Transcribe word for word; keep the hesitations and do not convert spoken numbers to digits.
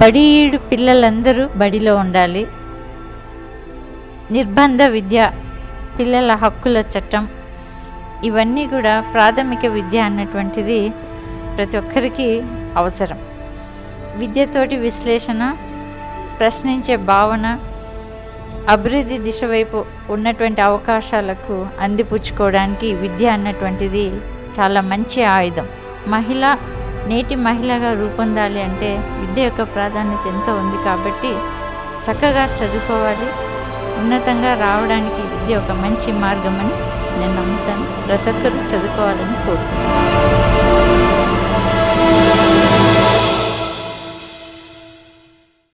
బడి పిల్లలందరూ బడిలో ఉండాలి. నిర్బంధ విద్య, పిల్లల హక్కుల చట్టం, ఇవన్నీ కూడా ప్రాథమిక విద్య అన్నటువంటిది ప్రతి ఒక్కరికి అవసరం. విద్యతోటి విశ్లేషణ, ప్రశ్నించే భావన, అభివృద్ధి దిశ వైపు ఉన్నటువంటి అవకాశాలకు అందిపుచ్చుకోవడానికి విద్య అన్నటువంటిది చాలా మంచి ఆయుధం. మహిళ నేటి మహిళగా రూపొందాలి అంటే విద్య యొక్క ప్రాధాన్యత ఎంతో ఉంది. కాబట్టి చక్కగా చదువుకోవాలి, ఉన్నతంగా రావడానికి విద్య ఒక మంచి మార్గం అని నేను నమ్ముతాను. ప్రతి ఒక్కరూ చదువుకోవాలని కోరుకుంటున్నాను.